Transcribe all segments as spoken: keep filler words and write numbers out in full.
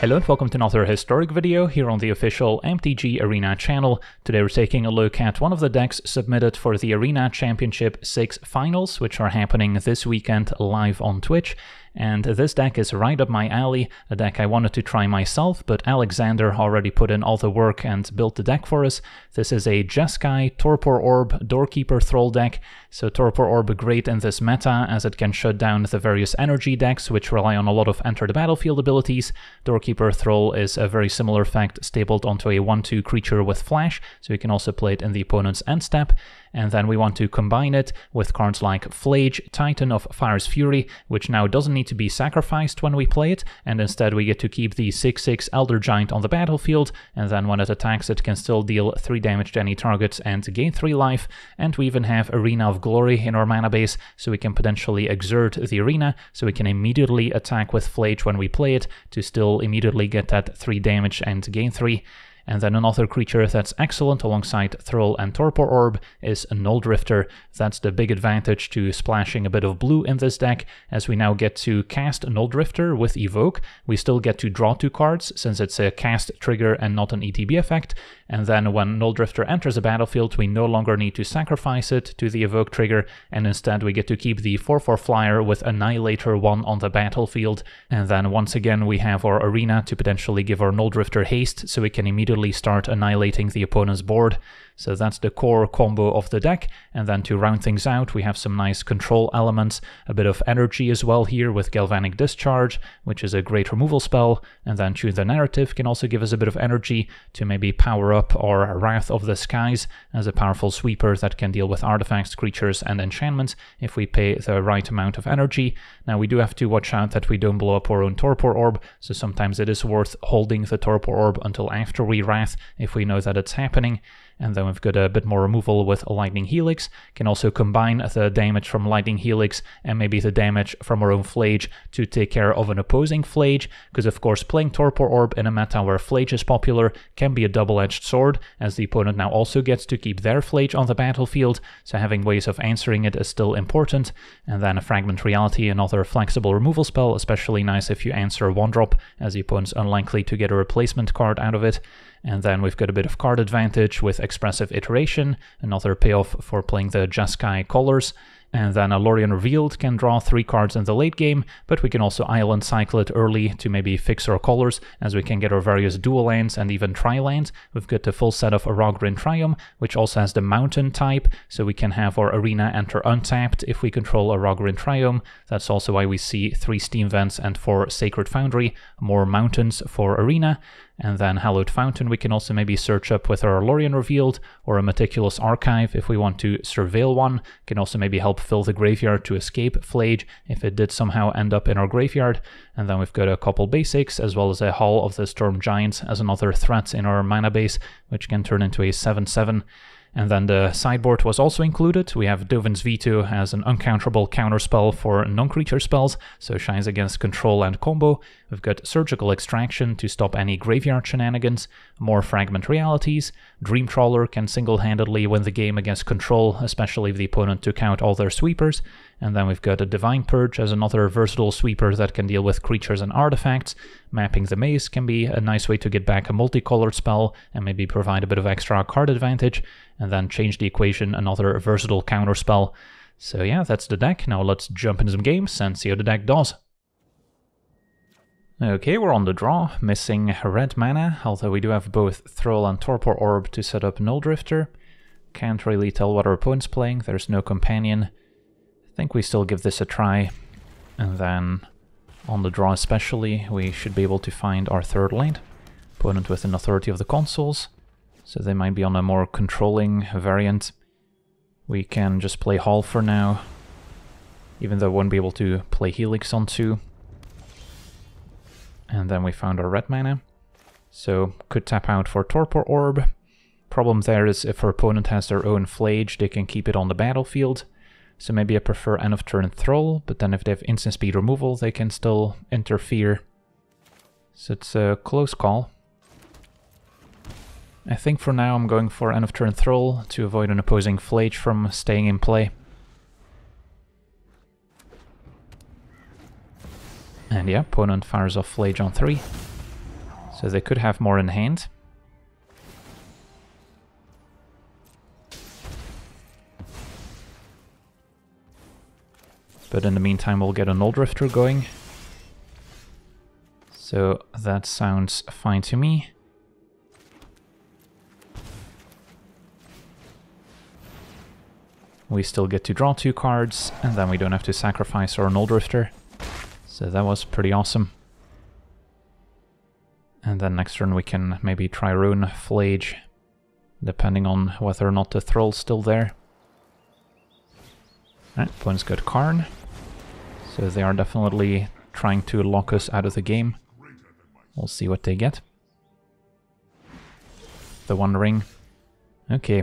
Hello and welcome to another historic video here on the official M T G Arena channel. Today we're taking a look at one of the decks submitted for the Arena Championship six finals, which are happening this weekend live on Twitch. And this deck is right up my alley, a deck I wanted to try myself, but Alexander already put in all the work and built the deck for us. This is a Jeskai Torpor Orb Doorkeeper Thrall deck, so Torpor Orb great in this meta as it can shut down the various energy decks which rely on a lot of enter the battlefield abilities. Doorkeeper Thrall is a very similar effect stapled onto a one two creature with Phlage, so you can also play it in the opponent's end step. And then we want to combine it with cards like Phlage, Titan of Fire's Fury, which now doesn't need to be sacrificed when we play it, and instead we get to keep the six six Elder Giant on the battlefield, and then when it attacks it can still deal three damage to any target and gain three life, and we even have Arena of Glory in our mana base, so we can potentially exert the Arena, so we can immediately attack with Phlage when we play it to still immediately get that three damage and gain three. And then another creature that's excellent alongside Thrall and Torpor Orb is Nulldrifter. That's the big advantage to splashing a bit of blue in this deck, as we now get to cast Nulldrifter with Evoke. We still get to draw two cards, since it's a cast trigger and not an E T B effect, and then when Nulldrifter enters the battlefield, we no longer need to sacrifice it to the Evoke trigger, and instead we get to keep the four four flyer with Annihilator one on the battlefield, and then once again we have our Arena to potentially give our Nulldrifter haste, so we can immediately start annihilating the opponent's board. So that's the core combo of the deck, and then to round things out we have some nice control elements, a bit of energy as well here with Galvanic Discharge, which is a great removal spell, and then Tune the Narrative can also give us a bit of energy to maybe power up our Wrath of the Skies as a powerful sweeper that can deal with artifacts, creatures, and enchantments if we pay the right amount of energy. Now we do have to watch out that we don't blow up our own Torpor Orb, so sometimes it is worth holding the Torpor Orb until after we Wrath if we know that it's happening. And then we've got a bit more removal with Lightning Helix. Can also combine the damage from Lightning Helix and maybe the damage from our own Phlage to take care of an opposing Phlage, because of course playing Torpor Orb in a meta where Phlage is popular can be a double-edged sword, as the opponent now also gets to keep their Phlage on the battlefield, so having ways of answering it is still important. And then a Fragment Reality, another flexible removal spell, especially nice if you answer one drop, as the opponent's unlikely to get a replacement card out of it. And then we've got a bit of card advantage with Expressive Iteration, another payoff for playing the Jeskai colors. And then a Lórien Revealed can draw three cards in the late game, but we can also island cycle it early to maybe fix our colors, as we can get our various dual lands and even tri-lands. We've got the full set of Agrogrin Triome, which also has the mountain type, so we can have our Arena enter untapped if we control Agrogrin Triome. That's also why we see three Steam Vents and four Sacred Foundry, more mountains for Arena. And then Hallowed Fountain we can also maybe search up with our Lórien Revealed, or a Meticulous Archive if we want to surveil one. Can also maybe help fill the graveyard to escape Phlage if it did somehow end up in our graveyard. And then we've got a couple basics, as well as a Hall of the Storm Giants as another threat in our mana base, which can turn into a seven seven. And then the sideboard was also included. We have Dovin's Veto as an uncounterable counterspell for non-creature spells, so shines against control and combo. We've got Surgical Extraction to stop any graveyard shenanigans, more Fragment Realities. Dream Trawler can single-handedly win the game against control, especially if the opponent took out all their sweepers. And then we've got a Divine Purge as another versatile sweeper that can deal with creatures and artifacts. Mapping the Maze can be a nice way to get back a multicolored spell and maybe provide a bit of extra card advantage. And then Change the Equation, another versatile counter spell. So yeah, that's the deck. Now let's jump into some games and see how the deck does. Okay, we're on the draw, missing red mana, although we do have both Thrall and Torpor Orb to set up Nulldrifter. Can't really tell what our opponent's playing, there's no companion. I think we still give this a try, and then on the draw especially, we should be able to find our third lane. Opponent with an Authority of the Consuls, so they might be on a more controlling variant. We can just play Hall for now, even though we won't be able to play Helix on two. And then we found our red mana, so could tap out for Torpor Orb. Problem there is if our opponent has their own Phlage, they can keep it on the battlefield. So maybe I prefer end of turn Thrall, but then if they have instant speed removal, they can still interfere. So it's a close call. I think for now I'm going for end of turn Thrall to avoid an opposing Phlage from staying in play. And yeah, opponent fires off Phlage on three. So they could have more in hand. But in the meantime, we'll get a Nulldrifter going. So that sounds fine to me. We still get to draw two cards, and then we don't have to sacrifice our Nulldrifter. So that was pretty awesome. And then next turn we can maybe try Rune Phlage, depending on whether or not the Thrall's still there. Alright, opponent's got Karn. So they are definitely trying to lock us out of the game. We'll see what they get. The One Ring. Okay.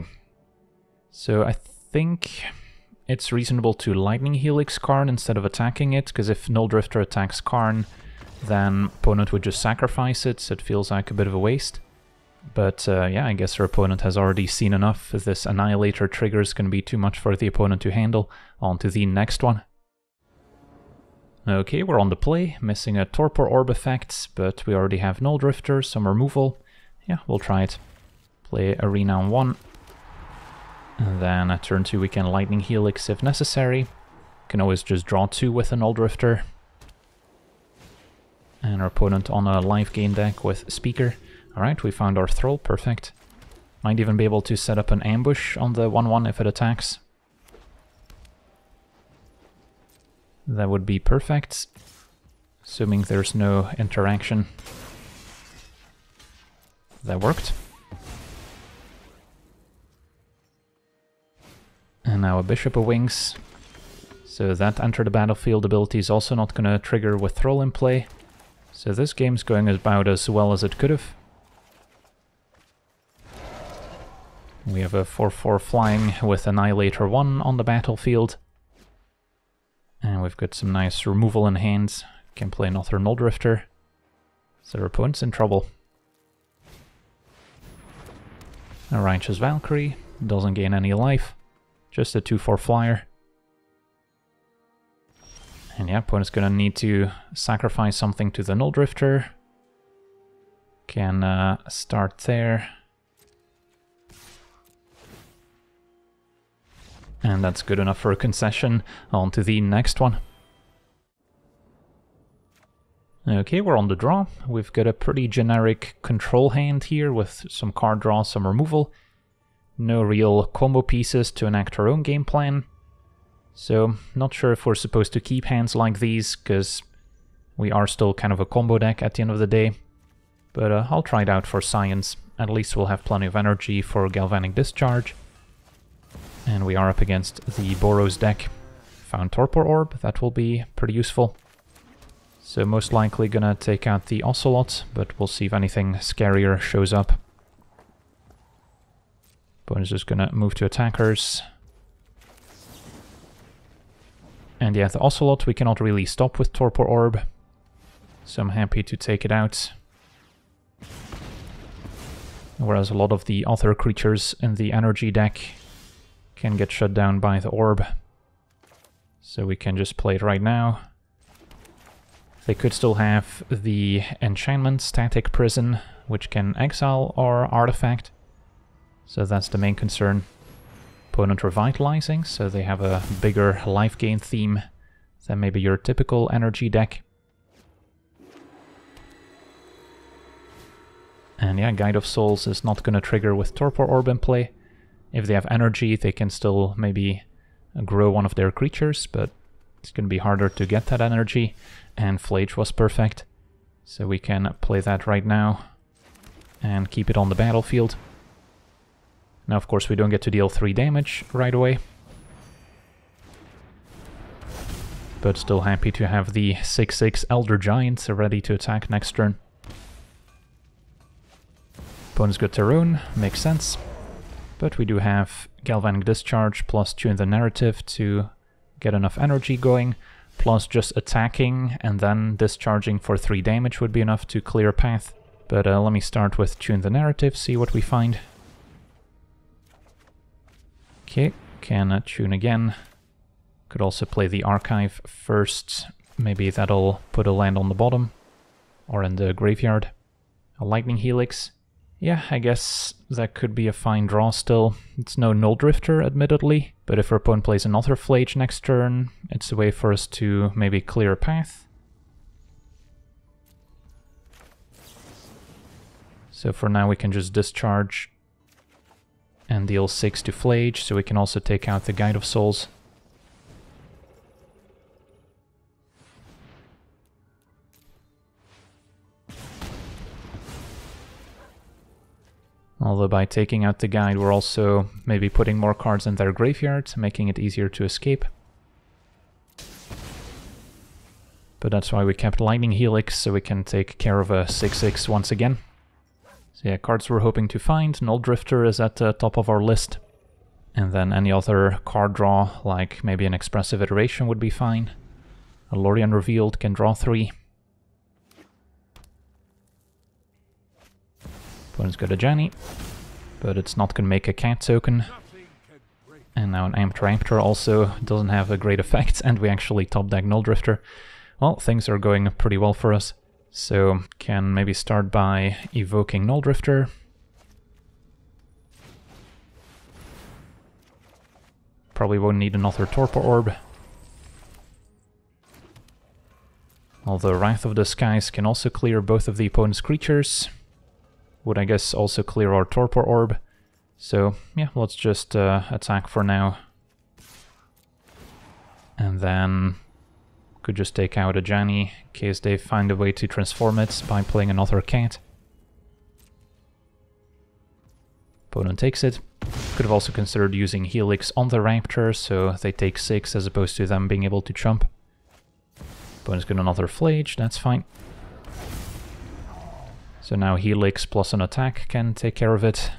So I think it's reasonable to Lightning Helix Karn instead of attacking it, because if Nulldrifter attacks Karn, then opponent would just sacrifice it, so it feels like a bit of a waste. But uh, yeah, I guess our opponent has already seen enough. This Annihilator trigger is going to be too much for the opponent to handle. On to the next one. Okay, we're on the play, missing a Torpor Orb effect, but we already have Nulldrifter, some removal. Yeah, we'll try it. Play Arena on one. And then at turn two we can Lightning Helix if necessary. Can always just draw two with a Nulldrifter. And our opponent on a life gain deck with Speaker. Alright, we found our Thrall, perfect. Might even be able to set up an ambush on the one one if it attacks. That would be perfect, assuming there's no interaction. That worked. And now a Bishop of Wings. So that Enter the Battlefield ability is also not going to trigger with Thrall in play. So this game's going about as well as it could have. We have a four four flying with Annihilator one on the battlefield. And we've got some nice removal in hand. Can play another Nulldrifter. So our opponent's in trouble. A Righteous Valkyrie. Doesn't gain any life. Just a two four flyer. And yeah, opponent's gonna need to sacrifice something to the Nulldrifter. Can uh, start there. And that's good enough for a concession. On to the next one. Okay, we're on the draw. We've got a pretty generic control hand here with some card draw, some removal. No real combo pieces to enact our own game plan. So, not sure if we're supposed to keep hands like these, because we are still kind of a combo deck at the end of the day. But uh, I'll try it out for science. At least we'll have plenty of energy for Galvanic Discharge. And we are up against the Boros deck. Found Torpor Orb, that will be pretty useful. So most likely gonna take out the Ocelot, but we'll see if anything scarier shows up. Opponent's just gonna move to attackers. And yeah, the Ocelot we cannot really stop with Torpor Orb. So I'm happy to take it out. Whereas a lot of the other creatures in the energy deck can get shut down by the orb. So we can just play it right now. They could still have the enchantment Static Prison, which can exile our artifact. So that's the main concern. Opponent revitalizing, so they have a bigger life gain theme than maybe your typical energy deck. And yeah, Guide of Souls is not going to trigger with Torpor Orb in play. If they have energy, they can still maybe grow one of their creatures, but it's going to be harder to get that energy. And Phlage was perfect, so we can play that right now and keep it on the battlefield. Now, of course, we don't get to deal three damage right away, but still happy to have the six six Elder Giant ready to attack next turn. Opponent's got their own, makes sense. But we do have Galvanic Discharge plus Tune the Narrative to get enough energy going, plus just attacking and then discharging for three damage would be enough to clear a path. But uh, let me start with Tune the Narrative, see what we find. Okay, can uh, tune again. Could also play the Archive first, maybe that'll put a land on the bottom, or in the graveyard. A Lightning Helix. Yeah, I guess that could be a fine draw still. It's no Nulldrifter, admittedly, but if our opponent plays another Phlage next turn, it's a way for us to maybe clear a path. So for now we can just discharge and deal six to Phlage, so we can also take out the Guide of Souls. Although by taking out the guide, we're also maybe putting more cards in their graveyard, making it easier to escape. But that's why we kept Lightning Helix, so we can take care of a six six once again. So yeah, cards we're hoping to find. Nulldrifter is at the top of our list. And then any other card draw, like maybe an Expressive Iteration would be fine. A Lórien Revealed can draw three. Opponent's got Ajani, but it's not gonna make a cat token. And now an Amped Raptor also doesn't have a great effect, and we actually top deck Nulldrifter. Well, things are going pretty well for us, so can maybe start by evoking Nulldrifter. Probably won't need another Torpor Orb. Although Wrath of the Skies can also clear both of the opponent's creatures. Would, I guess, also clear our Torpor Orb. So, yeah, let's just uh, attack for now. And then could just take out Ajani in case they find a way to transform it by playing another cat. Opponent takes it. Could have also considered using Helix on the Raptor, so they take six as opposed to them being able to chump. Opponent's got another Phlage, that's fine. So now Helix plus an attack can take care of it.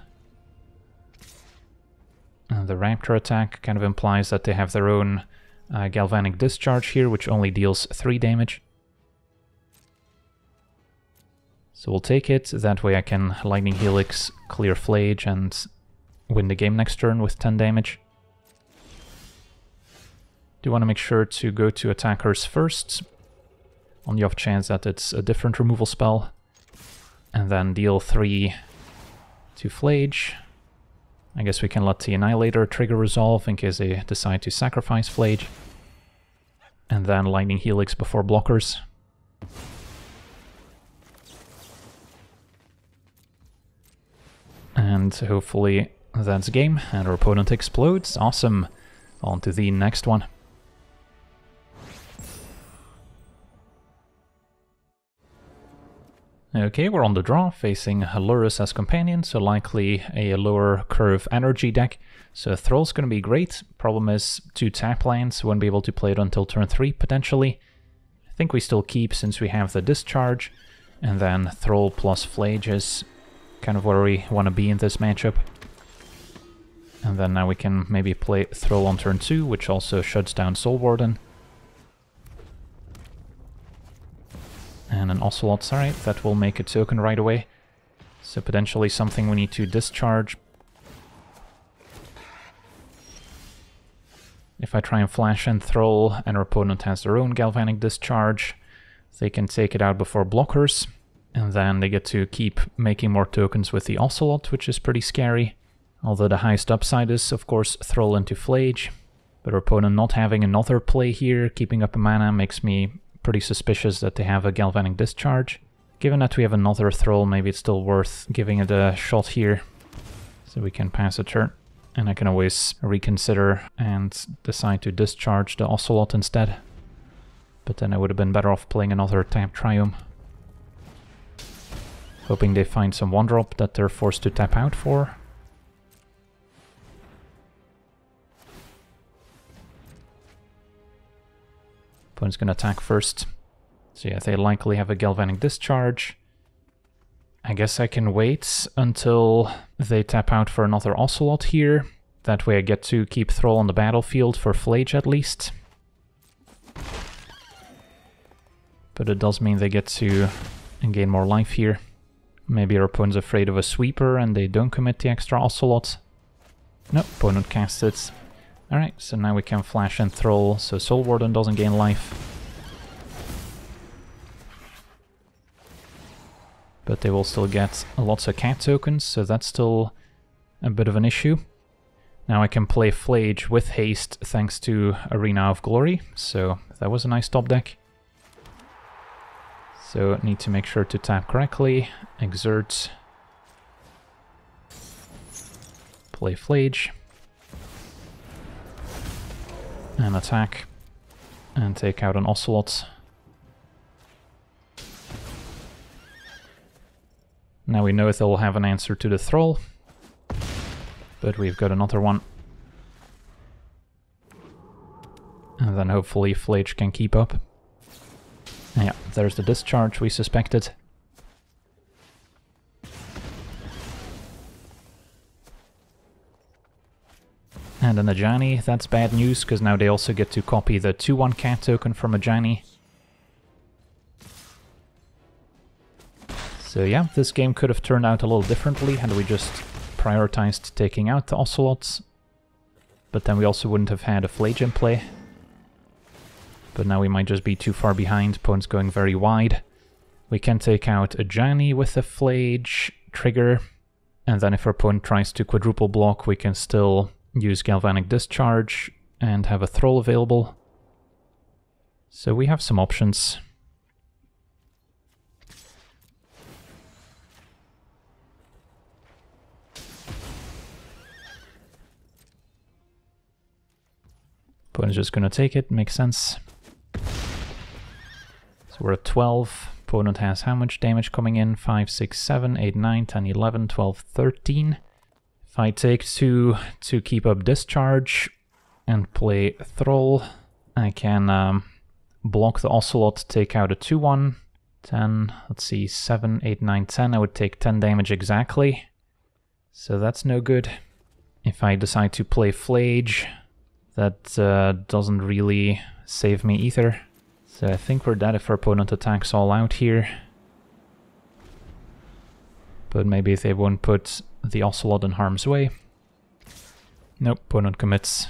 And the Raptor attack kind of implies that they have their own uh, Galvanic Discharge here, which only deals three damage. So we'll take it, that way I can Lightning Helix, clear Phlage, and win the game next turn with ten damage. Do want to make sure to go to attackers first, on the off chance that it's a different removal spell. And then deal three to Phlage. I guess we can let the Annihilator trigger resolve in case they decide to sacrifice Phlage. And then Lightning Helix before blockers. And hopefully that's game, and our opponent explodes. Awesome! On to the next one. Okay, we're on the draw, facing Lurrus as companion, so likely a lower curve energy deck. So Thrall's gonna be great. Problem is two tap lands, won't be able to play it until turn three, potentially. I think we still keep since we have the Discharge, and then Thrall plus Phlage is kind of where we want to be in this matchup. And then now we can maybe play Thrall on turn two, which also shuts down Soul Warden. And an Ocelot, sorry, that will make a token right away. So potentially something we need to discharge. If I try and flash and Thrall, and our opponent has their own Galvanic Discharge, they can take it out before blockers. And then they get to keep making more tokens with the Ocelot, which is pretty scary. Although the highest upside is, of course, Thrall into Phlage. But our opponent not having another play here, keeping up a mana, makes me pretty suspicious that they have a Galvanic Discharge. Given that we have another Thrall, maybe it's still worth giving it a shot here. So we can pass a turn, and I can always reconsider and decide to discharge the Ocelot instead. But then I would have been better off playing another Tap Triome. Hoping they find some one drop that they're forced to tap out for. Opponent's gonna attack first. So yeah, they likely have a Galvanic Discharge. I guess I can wait until they tap out for another Ocelot here. That way I get to keep Thrall on the battlefield for Phlage at least. But it does mean they get to gain more life here. Maybe our opponent's afraid of a sweeper and they don't commit the extra Ocelot. No, opponent casts it. Alright, so now we can flash and Thrall, so Soul Warden doesn't gain life. but they will still get a lot of cat tokens, so that's still a bit of an issue. Now I can play Phlage with haste thanks to Arena of Glory, so that was a nice top deck. So need to make sure to tap correctly, exert, play Phlage, and attack, and take out an Ocelot. Now we know they'll have an answer to the Thrall, but we've got another one. And then hopefully Phlage can keep up. Yeah, there's the discharge we suspected. And an Ajani, that's bad news, because now they also get to copy the two one cat token from Ajani. So yeah, this game could have turned out a little differently had we just prioritized taking out the Ocelots. But then we also wouldn't have had a Phlage in play. But now we might just be too far behind, opponents going very wide. We can take out Ajani with a Phlage trigger. And then if our opponent tries to quadruple block, we can still use Galvanic Discharge and have a Thrall available. So we have some options. Opponent's just gonna take it, makes sense. So we're at twelve. Opponent has how much damage coming in? five, six, seven, eight, nine, ten, eleven, twelve, thirteen. If I take two to keep up Discharge and play Thrall, I can um, block the Ocelot, take out a two one. ten, let's see, seven, eight, nine, ten. I would take ten damage exactly. So that's no good. If I decide to play Phlage, that uh, doesn't really save me either. So I think we're dead if our opponent attacks all out here. But maybe they won't put the Ocelot in harm's way. Nope, opponent commits.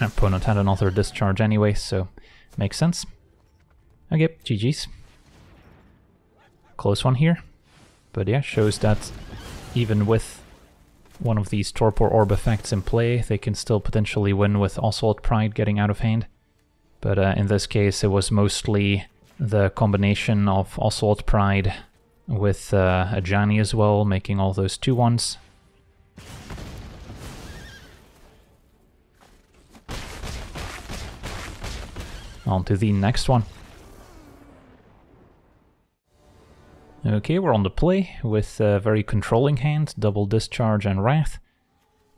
Our opponent had another discharge anyway, so makes sense. Okay, G G's. Close one here. But yeah, shows that even with one of these Torpor Orb effects in play, they can still potentially win with Ocelot Pride getting out of hand. But uh, in this case, it was mostly the combination of Ocelot Pride with uh, Ajani as well, making all those two ones. On to the next one. Okay, we're on the play with a very controlling hand, double discharge and wrath.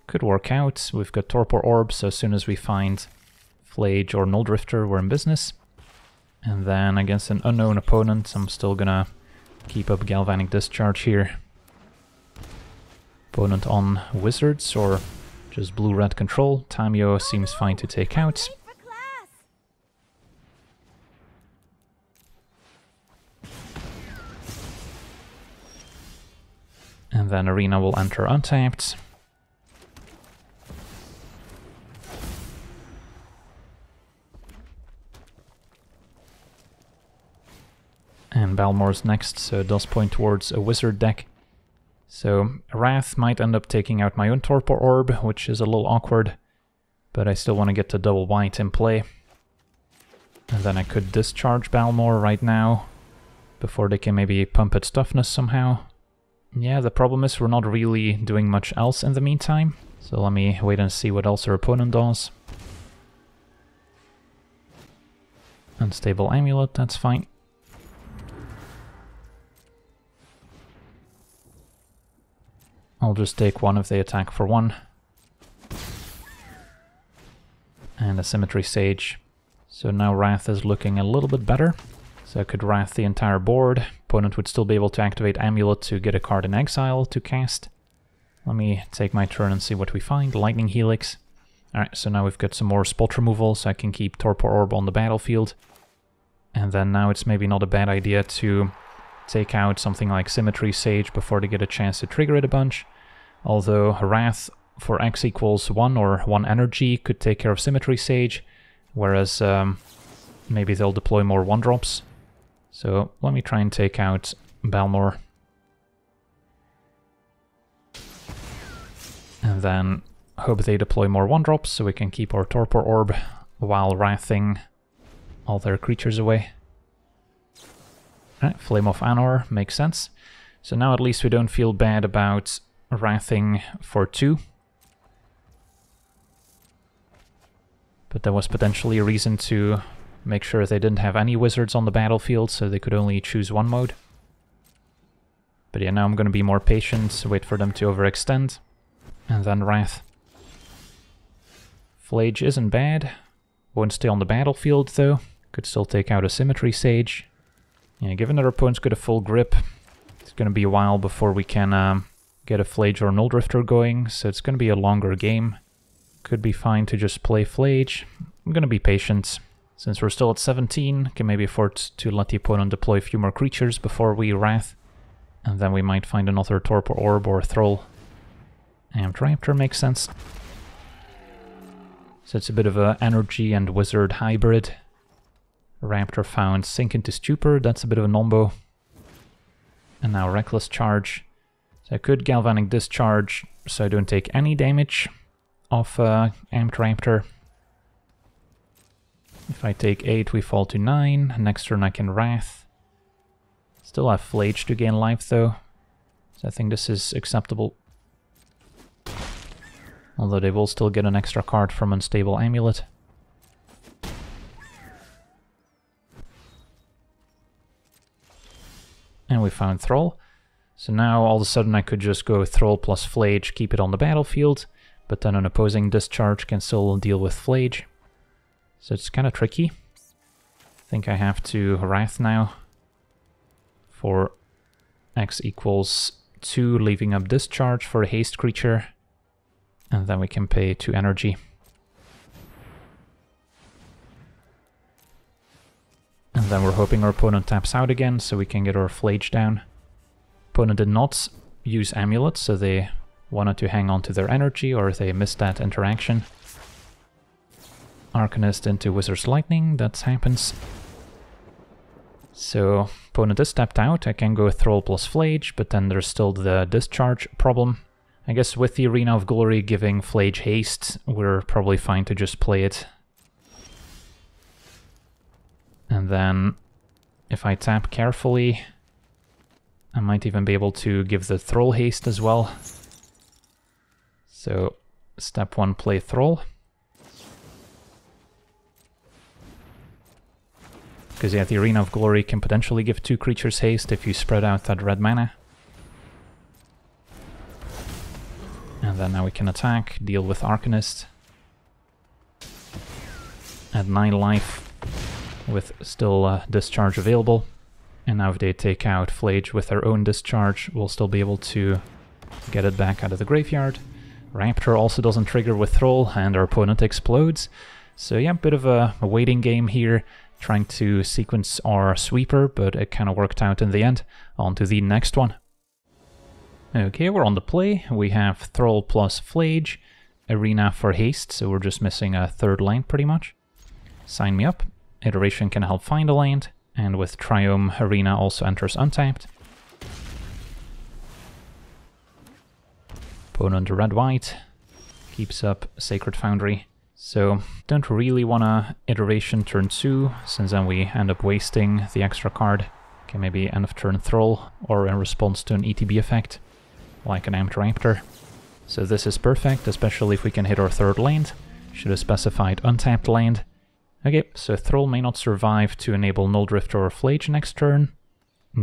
Could work out. We've got Torpor Orb, so as soon as we find Phlage or Nulldrifter, we're in business. And then against an unknown opponent, I'm still gonna keep up Galvanic Discharge here. Opponent on Wizards or just blue-red control. Tamio seems fine to take out. And then Arena will enter untapped. And Balmor's next, so it does point towards a Wizard deck. So Wrath might end up taking out my own Torpor Orb, which is a little awkward, but I still want to get the double white in play. And then I could discharge Balmor right now, before they can maybe pump its toughness somehow. Yeah, the problem is we're not really doing much else in the meantime, so let me wait and see what else our opponent does. Unstable Amulet, that's fine. I'll just take one if they attack for one. And a Symmetry Sage. So now Wrath is looking a little bit better. So I could Wrath the entire board. Opponent would still be able to activate Amulet to get a card in exile to cast. Let me take my turn and see what we find. Lightning Helix. Alright, so now we've got some more spot removal, so I can keep Torpor Orb on the battlefield. And then now it's maybe not a bad idea to take out something like Symmetry Sage before they get a chance to trigger it a bunch. Although Wrath for X equals one or one energy could take care of Symmetry Sage, whereas um, maybe they'll deploy more one drops. So let me try and take out Balmor. And then hope they deploy more one drops so we can keep our Torpor Orb while wrathing all their creatures away. Right, Flame of Anor makes sense. So now at least we don't feel bad about wrathing for two. But there was potentially a reason to make sure they didn't have any wizards on the battlefield, so they could only choose one mode. But yeah, now I'm going to be more patient, wait for them to overextend, and then wrath. Phlage isn't bad. Won't stay on the battlefield though. Could still take out a Symmetry Sage. Yeah, given that our opponent's got a full grip, it's going to be a while before we can um, get a Phlage or Nulldrifter going, so it's going to be a longer game. Could be fine to just play Phlage. I'm going to be patient. Since we're still at seventeen, can maybe afford to let the opponent deploy a few more creatures before we wrath. And then we might find another Torpor Orb or Thrall. Amped Raptor makes sense. So it's a bit of an energy and wizard hybrid. Raptor found Sink into Stupor, that's a bit of a nombo. And now Reckless Charge. So I could Galvanic Discharge so I don't take any damage off uh, Amped Raptor. If I take eight we fall to nine, next turn I can Wrath. Still have Phlage to gain life though, so I think this is acceptable. Although they will still get an extra card from Unstable Amulet. And we found Thrall. So now all of a sudden I could just go Thrall plus Phlage, keep it on the battlefield, but then an opposing Discharge can still deal with Phlage. So it's kind of tricky. I think I have to Wrath now for X equals two, leaving up Discharge for a haste creature, and then we can pay two energy. And then we're hoping our opponent taps out again, so we can get our Phlage down. Opponent did not use Amulet, so they wanted to hang on to their energy, or they missed that interaction. Arcanist into Wizard's Lightning, that happens. So, opponent is tapped out, I can go Thrall plus Phlage, but then there's still the Discharge problem. I guess with the Arena of Glory giving Phlage haste, we're probably fine to just play it. And then, if I tap carefully, I might even be able to give the Thrall haste as well. So, step one, play Thrall. Because yeah, the Arena of Glory can potentially give two creatures haste if you spread out that red mana. And then now we can attack, deal with Arcanist. At nine life, with still uh, Discharge available. And now if they take out Phlage with their own Discharge, we'll still be able to get it back out of the graveyard. Raptor also doesn't trigger with Thrall, and our opponent explodes. So yeah, bit of a waiting game here. Trying to sequence our sweeper, but it kind of worked out in the end. On to the next one. Okay, we're on the play. We have Thrall plus Phlage, Arena for haste, so we're just missing a third land pretty much. Sign me up. Iteration can help find a land, and with Triome, Arena also enters untapped. Opponent red-white, keeps up Sacred Foundry. So, don't really want to Iteration turn two, since then we end up wasting the extra card. Okay, maybe end of turn Thrall, or in response to an E T B effect, like an Amped Raptor. So this is perfect, especially if we can hit our third land. Should have specified untapped land. Okay, so Thrall may not survive to enable Nulldrifter or Phlage next turn.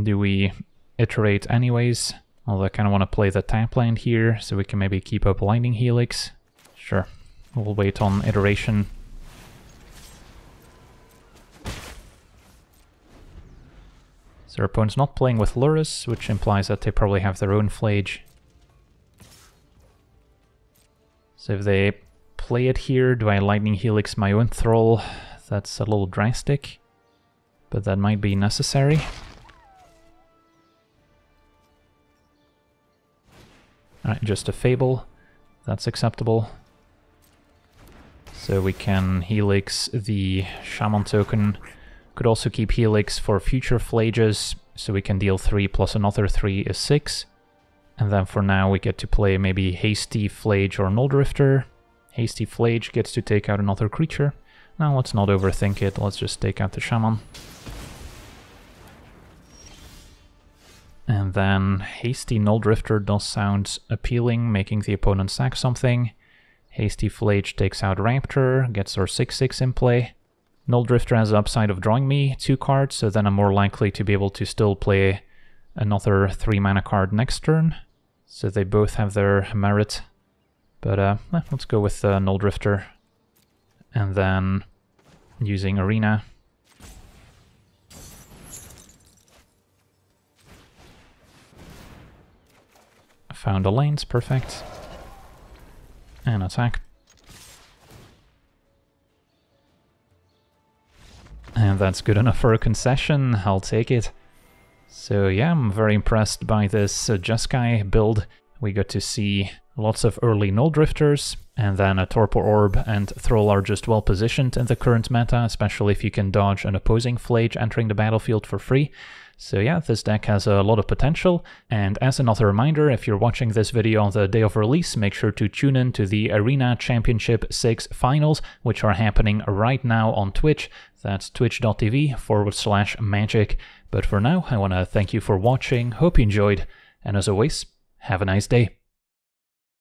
Do we iterate anyways? Although I kind of want to play the tap land here, so we can maybe keep up Lightning Helix. Sure. We'll wait on Iteration. So our opponent's not playing with Lurrus, which implies that they probably have their own Phlage. So if they play it here, do I Lightning Helix my own Thrall? That's a little drastic, but that might be necessary. Alright, just a Fable. That's acceptable. So we can Helix the Shaman token. Could also keep Helix for future Phlages, so we can deal three plus another three is six. And then for now we get to play maybe Hasty Phlage or Nulldrifter. Hasty Phlage gets to take out another creature. Now let's not overthink it, let's just take out the Shaman. And then Hasty Nulldrifter does sound appealing, making the opponent sack something. Hasty Phlage takes out Raptor, gets our six six in play. Nulldrifter has the upside of drawing me two cards, so then I'm more likely to be able to still play another three mana card next turn. So they both have their merit. But uh, let's go with uh, Nulldrifter. And then using Arena. Found the lanes, perfect. And attack. And that's good enough for a concession, I'll take it. So yeah, I'm very impressed by this uh, Jeskai build. We got to see lots of early Nulldrifters, and then a Torpor Orb and Thrall are just well positioned in the current meta, especially if you can dodge an opposing Phlage entering the battlefield for free. So yeah, this deck has a lot of potential, and as another reminder, if you're watching this video on the day of release, make sure to tune in to the Arena Championship six finals, which are happening right now on Twitch. That's twitch.tv forward slash magic. But for now, I want to thank you for watching, hope you enjoyed, and as always, have a nice day.